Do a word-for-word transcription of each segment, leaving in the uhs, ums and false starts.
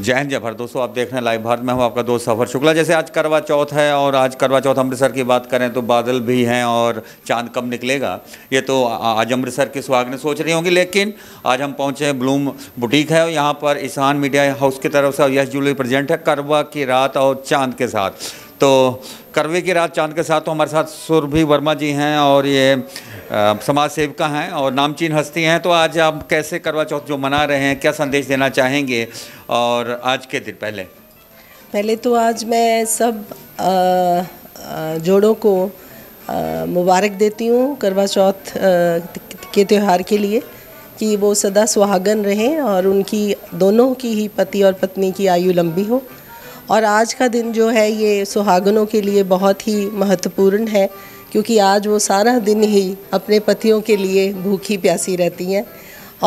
जय हिंद जय भारत दोस्तों, आप देख रहे हैं लाइव भारत में, हूँ आपका दोस्त सफर शुक्ला। जैसे आज करवा चौथ है और आज करवा चौथ अमृतसर की बात करें तो बादल भी हैं और चांद कब निकलेगा ये तो आज अमृतसर की सुहागने सोच रही होंगी। लेकिन आज हम पहुँचे हैं ब्लूम बुटीक है और यहाँ पर ईशान मीडिया हाउस की तरफ से यश जूल प्रेजेंट है करवा की रात और चांद के साथ। तो करवे की रात चांद के साथ तो हमारे साथ सुरभी वर्मा जी हैं और ये आ, समाज सेविका हैं और नामचीन हस्ती हैं। तो आज आप कैसे करवा चौथ जो मना रहे हैं, क्या संदेश देना चाहेंगे? और आज के दिन पहले पहले तो आज मैं सब आ, आ, जोड़ों को आ, मुबारक देती हूँ करवा चौथ के त्यौहार के लिए कि वो सदा सुहागन रहें और उनकी दोनों की ही पति और पत्नी की आयु लंबी हो। और आज का दिन जो है ये सुहागनों के लिए बहुत ही महत्वपूर्ण है क्योंकि आज वो सारा दिन ही अपने पतियों के लिए भूखी प्यासी रहती हैं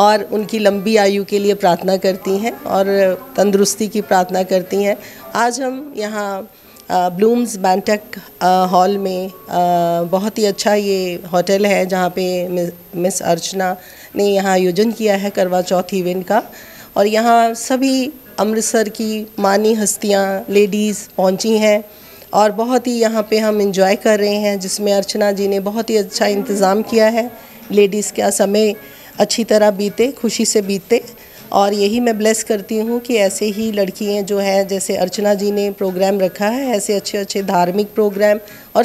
और उनकी लंबी आयु के लिए प्रार्थना करती हैं और तंदुरुस्ती की प्रार्थना करती हैं। आज हम यहाँ ब्लूम्स बैंटक हॉल में आ, बहुत ही अच्छा ये होटल है जहाँ पे मिस अर्चना ने यहाँ आयोजन किया है करवा चौथ इवेंट का। और यहाँ सभी अमृतसर की मानी हस्तियाँ लेडीज़ पहुँची हैं और बहुत ही यहाँ पे हम एंजॉय कर रहे हैं, जिसमें अर्चना जी ने बहुत ही अच्छा इंतज़ाम किया है लेडीज़ का समय अच्छी तरह बीते, खुशी से बीते। और यही मैं ब्लेस करती हूँ कि ऐसे ही लड़कियाँ जो है जैसे अर्चना जी ने प्रोग्राम रखा है, ऐसे अच्छे अच्छे धार्मिक प्रोग्राम और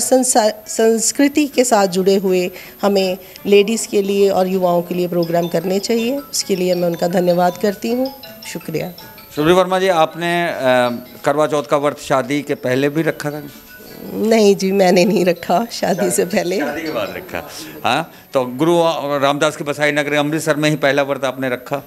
संस्कृति के साथ जुड़े हुए हमें लेडीज़ के लिए और युवाओं के लिए प्रोग्राम करने चाहिए। उसके लिए मैं उनका धन्यवाद करती हूँ। शुक्रिया। सुरभी वर्मा जी, आपने करवा चौथ का व्रत शादी के पहले भी रखा था? नहीं जी, मैंने नहीं रखा, शादी से पहले, शादी के बाद रखा। हाँ, तो गुरु रामदास के बसाई नगर अमृतसर में ही पहला व्रत आपने रखा?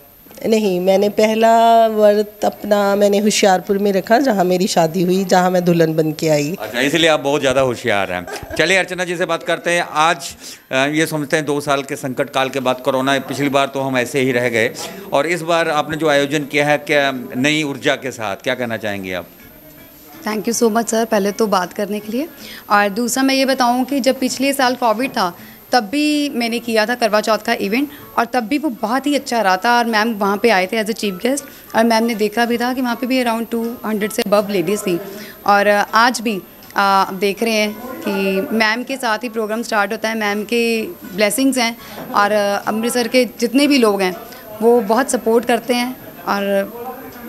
नहीं, मैंने पहला व्रत अपना मैंने होशियारपुर में रखा जहाँ मेरी शादी हुई, जहाँ मैं दुल्हन बन के आई। अच्छा, इसलिए आप बहुत ज़्यादा होशियार हैं। चलिए अर्चना जी से बात करते हैं। आज ये समझते हैं दो साल के संकट काल के बाद कोरोना, पिछली बार तो हम ऐसे ही रह गए और इस बार आपने जो आयोजन किया है क्या नई ऊर्जा के साथ, क्या कहना चाहेंगी आप? Thank you so much sir, पहले तो बात करने के लिए। और दूसरा मैं ये बताऊँ कि जब पिछले साल कोविड था तब भी मैंने किया था करवा चौथ का इवेंट और तब भी वो बहुत ही अच्छा रहा था। और मैम वहाँ पे आए थे एज ए चीफ गेस्ट और मैम ने देखा भी था कि वहाँ पे भी अराउंड टू हंड्रेड से अबव लेडीज़ थी। और आज भी आ, देख रहे हैं कि मैम के साथ ही प्रोग्राम स्टार्ट होता है, मैम के ब्लेसिंग्स हैं और अमृतसर के जितने भी लोग हैं वो बहुत सपोर्ट करते हैं और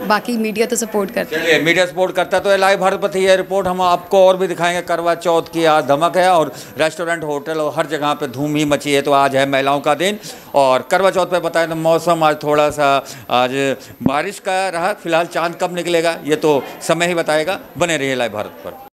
बाकी मीडिया तो सपोर्ट करता है। मीडिया सपोर्ट करता है तो लाइव भारत पर थी ये रिपोर्ट, हम आपको और भी दिखाएंगे। करवा चौथ की आज धमक है और रेस्टोरेंट, होटल और हर जगह पे धूम ही मची है। तो आज है महिलाओं का दिन और करवा चौथ पे बताएं तो मौसम आज थोड़ा सा आज बारिश का रहा। फिलहाल चांद कब निकलेगा ये तो समय ही बताएगा। बने रहिए लाइव भारत पर।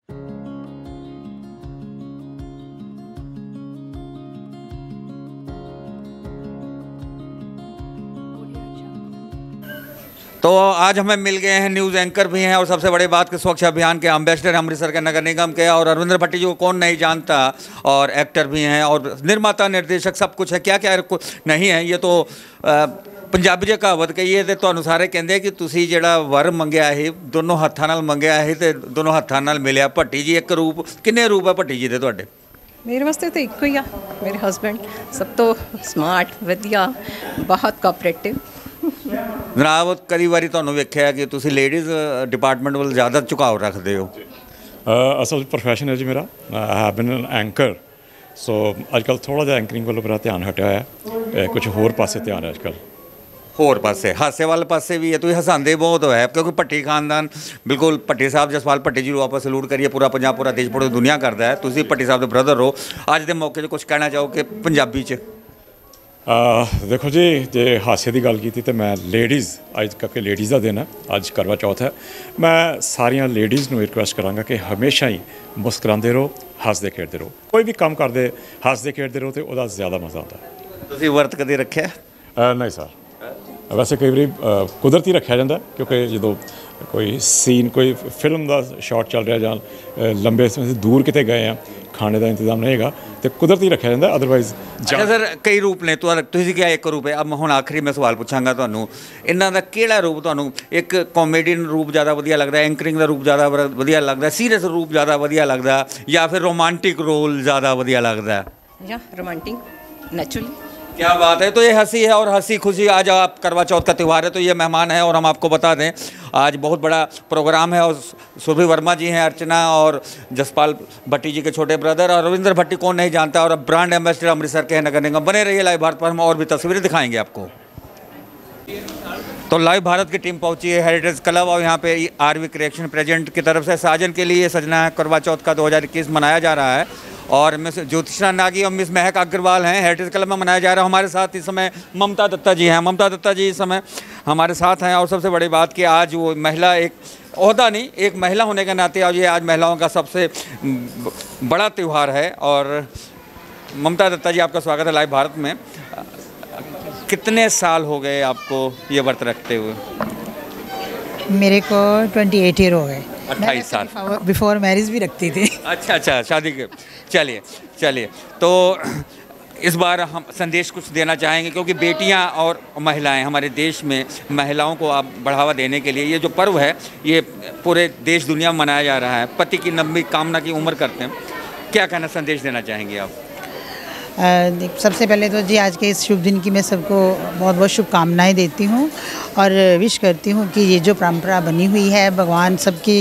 तो आज हमें मिल गए हैं न्यूज़ एंकर भी हैं और सबसे बड़ी बात कि स्वच्छ अभियान के एम्बेसडर अमृतसर के नगर निगम के और अरविंदर भट्टी जी को कौन नहीं जानता, और एक्टर भी हैं और निर्माता, निर्देशक, सब कुछ है। क्या क्या नहीं है ये तो आ, पंजाबी जी कहावत कही तो अनुसार कहते हैं कि तुसी जिहड़ा वर मंगया है दोनों हाथों नाल मंगया है तो दोनों हाथों नाल मिलिया। भट्टी जी एक रूप किन्ने रूप है भट्टी जी दे तुहाडे? मेरे वास्ते तो एको ही आ, मेरे हसबैंड सब तो स्मार्ट वधिया बहुत कोऑपरेटिव। जनाब कई बारी तुहानू वेख्या कि तुसी लेडीज़ डिपार्टमेंट वाल ज़्यादा झुकाव रखते हो? असल प्रोफेशन है जी मेरा, I have been an anchor, so अजकल थोड़ा जहा एंकरिंग वालों मेरा ध्यान हटिया है, कुछ होर पासे ध्यान है अजकल, होर पासे हासे वाले पासे भी है। तुसीं हसांदे बहुत है क्योंकि भट्टी खानदान बिल्कुल, भट्टी साहब जसपाल भट्टी जी को आप सलूट करिए, पूरा पंजाब पूरा देश पूरी दुनिया करता है। तुसीं भट्टी साहब के ब्रदर हो, अज के मौके कुछ कहना चाहो कि पंजाबी च? आ, देखो जी, जे हासे की गल की तो मैं लेडीज़ अज करके लेडीज़ का दिन है, अज करवा चौथ है, मैं सारिया लेडीज़ में रिक्वेस्ट कराँगा कि हमेशा ही मुस्कुराते रहो, हसते खेडते रहो, कोई भी काम करते हसते खेडते रहो तो वह ज़्यादा मजा आता है। तुसीं वर्त कदे रखे? नहीं सर, वैसे कई बार कुदरती रखा जाता क्योंकि जो कोई सीन कोई फिल्म का शॉट चल रहा जां लंबे दूर कितने गए हैं खाने का इंतजाम नहीं है तो कुदरती रखा जाता है, अदरवाइज। अच्छा सर, कई रूप ने, तुसीं क्या एक रूप है? अब हम आखिरी मैं सवाल पूछांगा तुहानू, इन्हां दा किहड़ा रूप तुहानू, एक कॉमेडियन रूप ज़्यादा वधिया लगता, एंकरिंग का रूप ज़्यादा वधिया लगता, सीरीयस रूप ज़्यादा वधिया लगता, या फिर रोमांटिक रोल ज़्यादा वधिया लगता? या रोमांटिक, नैचुरली क्या बात है। तो ये हंसी है और हंसी खुशी, आज आप करवा चौथ का त्यौहार है तो ये मेहमान हैं। और हम आपको बता दें आज बहुत बड़ा प्रोग्राम है और सुरभी वर्मा जी हैं, अर्चना और जसपाल भट्टी जी के छोटे ब्रदर, और रविंदर भट्टी कौन नहीं जानता, और अब ब्रांड एम्बेसडर अमृतसर के हैं नगर निगम। बने रहिए लाइव भारत पर, हम और भी तस्वीरें दिखाएंगे आपको। तो लाइव भारत की टीम पहुंची है हेरिटेज क्लब और यहाँ पे आर वी क्रिएशन प्रेजेंट की तरफ से साजन के लिए सजना है। करवा चौथ का दो हज़ार इक्कीस मनाया जा रहा है और मिस ज्योतिषा नागी और मिस महक अग्रवाल हैं। हेरिटेज क्लब में मनाया जा रहा है। हमारे साथ इस समय ममता दत्ता जी हैं। ममता दत्ता जी इस समय हमारे साथ हैं और सबसे बड़ी बात कि आज वो महिला एक ओहदा नहीं, एक महिला होने के नाते और ये आज महिलाओं का सबसे बड़ा त्यौहार है। और ममता दत्ता जी आपका स्वागत है लाइव भारत में। कितने साल हो गए आपको ये व्रत रखते हुए? मेरे को अट्ठाईस ईयर हो गए। अट्ठाईस साल बिफोर मैरिज भी रखती थी। अच्छा अच्छा, शादी के। चलिए चलिए, तो इस बार हम संदेश कुछ देना चाहेंगे क्योंकि बेटियां और महिलाएं हमारे देश में, महिलाओं को आप बढ़ावा देने के लिए ये जो पर्व है ये पूरे देश दुनिया में मनाया जा रहा है। पति की लंबी कामना की उम्र करते हैं, क्या कहना संदेश देना चाहेंगे आप? सबसे पहले तो जी आज के इस शुभ दिन की मैं सबको बहुत बहुत शुभकामनाएं देती हूं और विश करती हूं कि ये जो परंपरा बनी हुई है भगवान सबकी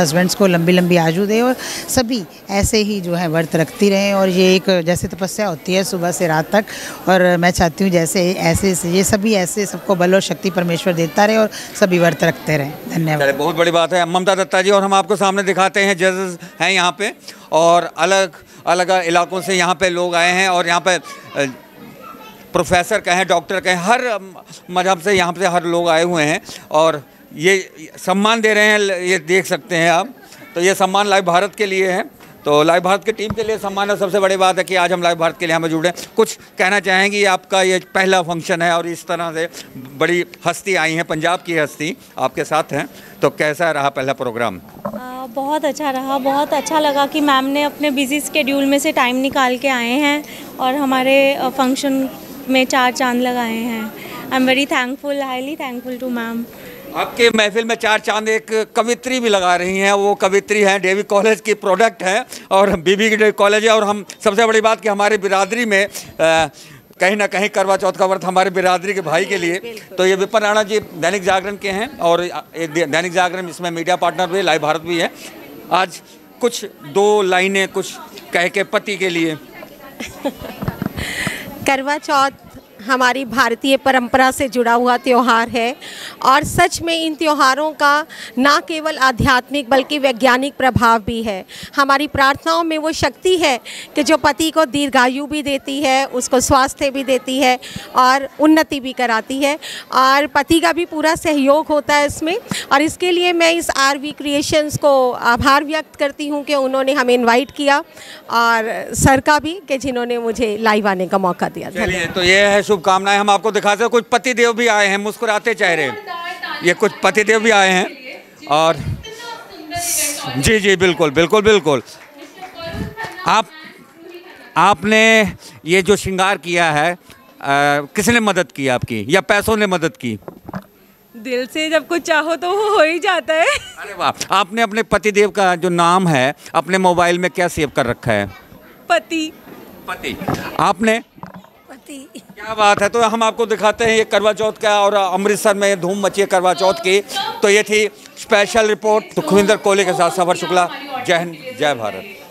हस्बैंड्स को लंबी लंबी आयु दे और सभी ऐसे ही जो है व्रत रखती रहें। और ये एक जैसे तपस्या होती है सुबह से रात तक, और मैं चाहती हूं जैसे ऐसे ये सभी ऐसे सबको बल और शक्ति परमेश्वर देता रहे और सभी व्रत रखते रहें। धन्यवाद। बहुत बड़ी बात है ममता दत्ता जी। और हम आपको सामने दिखाते हैं जजेस हैं यहाँ पे और अलग अलग इलाकों से यहाँ पे लोग आए हैं और यहाँ पे प्रोफेसर कहें, डॉक्टर कहें, हर मजहब से यहाँ पे हर लोग आए हुए हैं और ये सम्मान दे रहे हैं। ये देख सकते हैं आप, तो ये सम्मान लाइव भारत के लिए है, तो लाइव भारत की टीम के लिए सम्मान है। सबसे बड़ी बात है कि आज हम लाइव भारत के लिए हमें जुड़े। कुछ कहना चाहेंगी? आपका ये पहला फंक्शन है और इस तरह से बड़ी हस्ती आई हैं, पंजाब की हस्ती आपके साथ हैं, तो कैसा रहा पहला प्रोग्राम? आ, बहुत अच्छा रहा, बहुत अच्छा लगा कि मैम ने अपने बिजी स्केड्यूल में से टाइम निकाल के आए हैं और हमारे फंक्शन में चार चांद लगाए हैं। I am very thankful, highly thankful to ma'am. आपके महफिल में चार चांद एक कवित्री भी लगा रही हैं, वो कवित्री हैं, डेवी कॉलेज की प्रोडक्ट हैं और बीबी कॉलेज है। और हम सबसे बड़ी बात कि हमारे बिरादरी में आ, कहीं ना कहीं करवा चौथ का व्रत हमारे बिरादरी के भाई के लिए, तो ये विपिन राणा जी दैनिक जागरण के हैं और दैनिक जागरण इसमें मीडिया पार्टनर भी, लाइव भारत भी है। आज कुछ दो लाइनें कुछ कह के पति के लिए। करवा चौथ हमारी भारतीय परंपरा से जुड़ा हुआ त्यौहार है और सच में इन त्योहारों का ना केवल आध्यात्मिक बल्कि वैज्ञानिक प्रभाव भी है। हमारी प्रार्थनाओं में वो शक्ति है कि जो पति को दीर्घायु भी देती है, उसको स्वास्थ्य भी देती है और उन्नति भी कराती है, और पति का भी पूरा सहयोग होता है इसमें। और इसके लिए मैं इस आर वी क्रिएशंस को आभार व्यक्त करती हूँ कि उन्होंने हमें इन्वाइट किया, और सर का भी कि जिन्होंने मुझे लाइव आने का मौका दिया। तो ये है शुभकामनाएं। हम आपको दिखा सकते, कुछ पतिदेव भी आए हैं, मुस्कुराते चेहरे, ये कुछ पतिदेव भी आए हैं। और जी जी बिल्कुल बिल्कुल बिल्कुल, आप आपने ये जो श्रृंगार किया है आ, किसने मदद की आपकी या पैसों ने मदद की? दिल से जब कुछ चाहो तो वो हो ही जाता है। अरे वाह। आपने अपने पतिदेव का जो नाम है अपने मोबाइल में क्या सेव कर रखा है? पति। पति आपने? क्या बात है। तो हम आपको दिखाते हैं ये करवा चौथ का, और अमृतसर में धूम मची है करवा चौथ की। तो ये थी स्पेशल रिपोर्ट सुखविंदर कोहली के साथ सफर शुक्ला। जय हिंद, जय भारत।